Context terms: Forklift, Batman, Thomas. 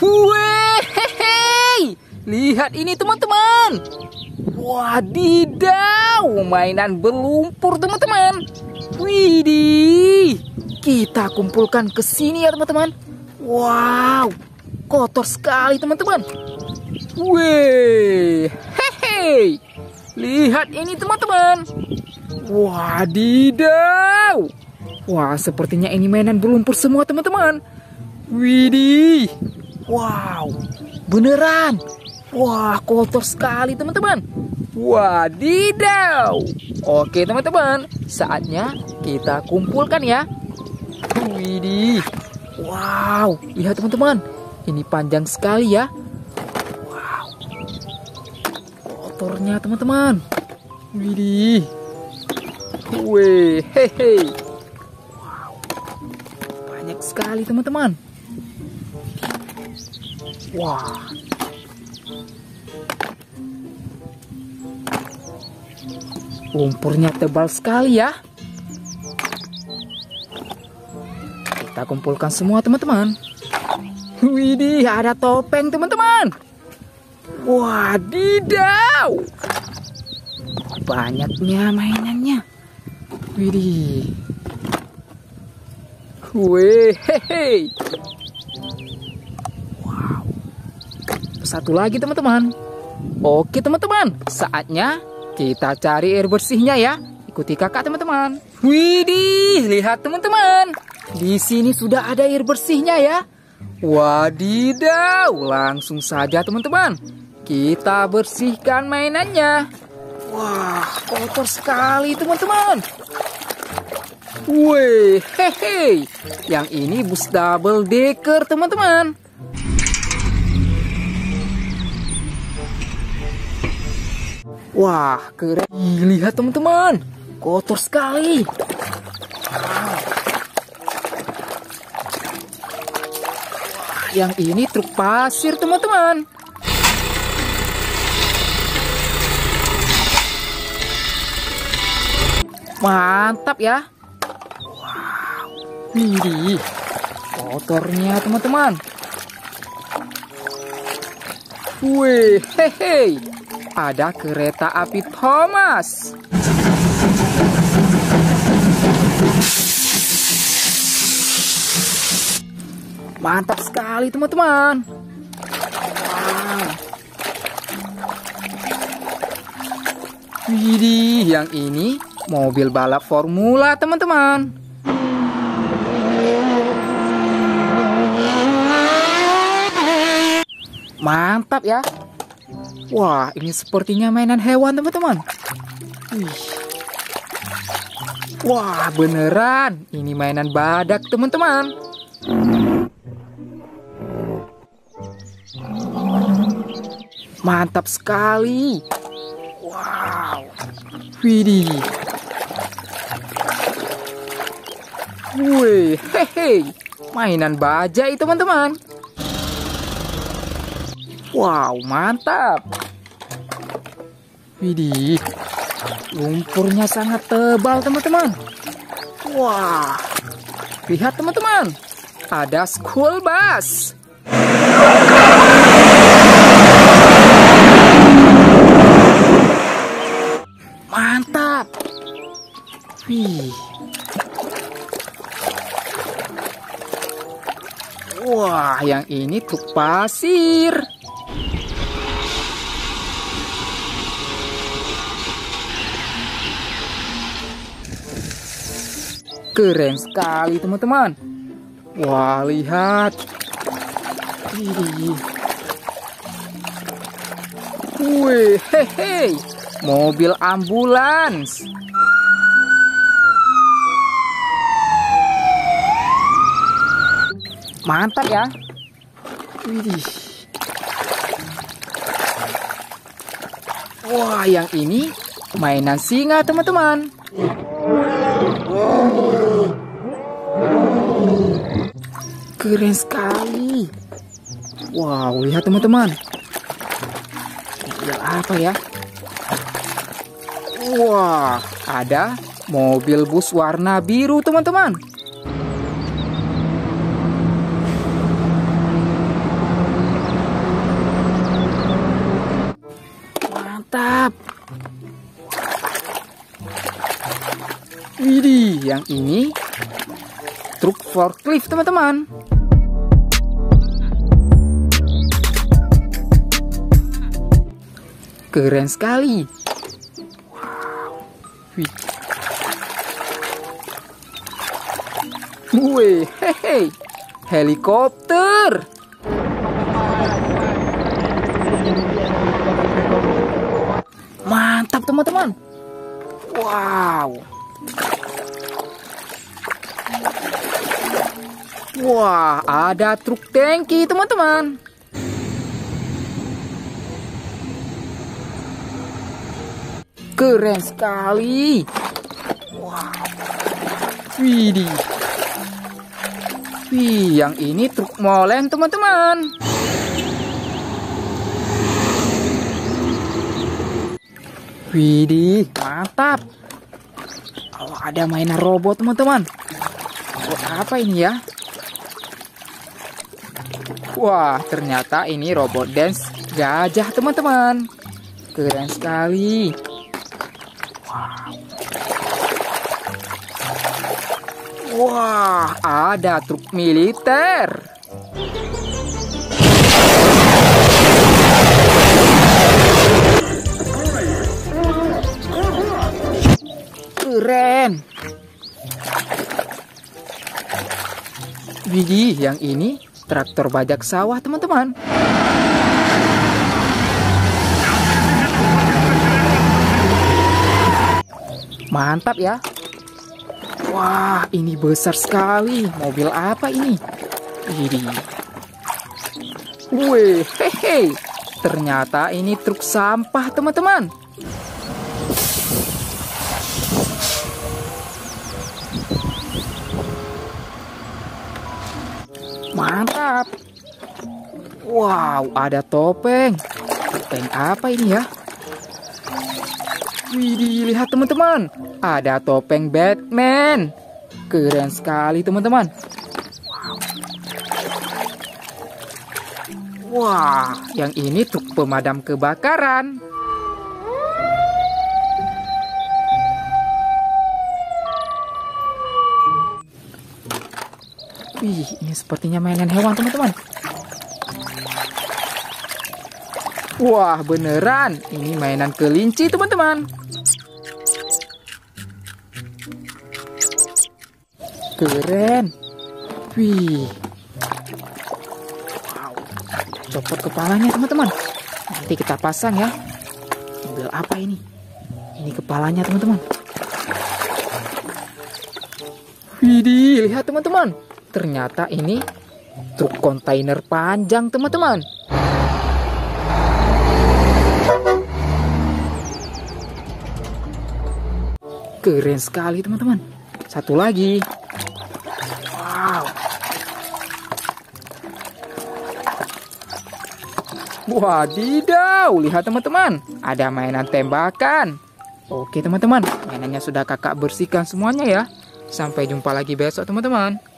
Wih, lihat ini teman-teman. Wadidaw, mainan berlumpur teman-teman. Widih, kita kumpulkan ke sini ya teman-teman. Wow, kotor sekali teman-teman. Wih, hehe, lihat ini teman-teman. Wadidaw. Wah, sepertinya ini mainan berlumpur semua teman-teman. Widih. Wow, beneran. Wah, kotor sekali teman-teman. Wadidaw. Oke teman-teman, saatnya kita kumpulkan ya. Widih. Wow, lihat teman-teman, ini panjang sekali ya. Wow, kotornya teman-teman. Widih. Wih, hehe. Wow, banyak sekali teman-teman. Wah, lumpurnya tebal sekali ya. Kita kumpulkan semua teman-teman. Widih, ada topeng teman-teman. Wadidaw, banyaknya mainannya. Widih. Wehehe. Satu lagi teman-teman. Oke teman-teman, saatnya kita cari air bersihnya ya. Ikuti kakak teman-teman. Widih, lihat teman-teman, di sini sudah ada air bersihnya ya. Wadidaw, langsung saja teman-teman, kita bersihkan mainannya. Wah, kotor sekali teman-teman. Wih, hehe, yang ini bus double decker teman-teman. Wah, keren. Lihat teman-teman, kotor sekali. Wow. Wah, yang ini truk pasir teman-teman. Mantap ya. Wow, ini kotornya teman-teman. Wih, hehe. Ada kereta api Thomas. Mantap sekali teman-teman. Wow. Widih, yang ini mobil balap formula teman-teman. Mantap ya. Wah, ini sepertinya mainan hewan teman-teman. Wah, beneran, ini mainan badak teman-teman. Mantap sekali. Wow. Widih. Wih, hehe, mainan bajai teman-teman. Wow, mantap. Widih, lumpurnya sangat tebal teman-teman. Wah, lihat teman-teman, ada school bus. Mantap. Wih. Wah, yang ini truk pasir. Keren sekali teman-teman. Wah, lihat. Wih, hehe, mobil ambulans. Mantap ya. Widih. Wah, yang ini mainan singa teman-teman. Keren sekali. Wow, lihat teman-teman, apa ya. Wah, ada mobil bus warna biru teman-teman. yang ini truk forklift, teman-teman. Keren sekali. Wih, hehehe, helikopter. Mantap, teman-teman. Wow. Wah, ada truk tangki, teman-teman. Keren sekali. Wow. Widih. Wih, yang ini truk molen, teman-teman. Widih, mantap. Oh, ada mainan robot, teman-teman. Oh, apa ini ya? Wah, ternyata ini robot dance gajah, teman-teman. Keren sekali. Wow. Wah, ada truk militer. Keren. Widih, yang ini traktor bajak sawah, teman-teman. Mantap ya. Wah, ini besar sekali. Mobil apa ini? Widih. Wih, hehehe. Ternyata ini truk sampah, teman-teman. Mantap. Wow, ada topeng. Topeng apa ini ya? Widih, lihat teman-teman. Ada topeng Batman. Keren sekali, teman-teman. Wah, yang ini truk pemadam kebakaran. Wih, ini sepertinya mainan hewan, teman-teman. Wah, beneran. Ini mainan kelinci, teman-teman. Keren. Wih. Wow. Copot kepalanya, teman-teman. Nanti kita pasang ya. Mobil apa ini? Ini kepalanya, teman-teman. Widih, lihat, teman-teman. Ternyata ini truk kontainer panjang, teman-teman. Keren sekali, teman-teman. Satu lagi. Wow. Wadidaw, lihat teman-teman. Ada mainan tembakan. Oke, teman-teman. Mainannya sudah kakak bersihkan semuanya ya. Sampai jumpa lagi besok, teman-teman.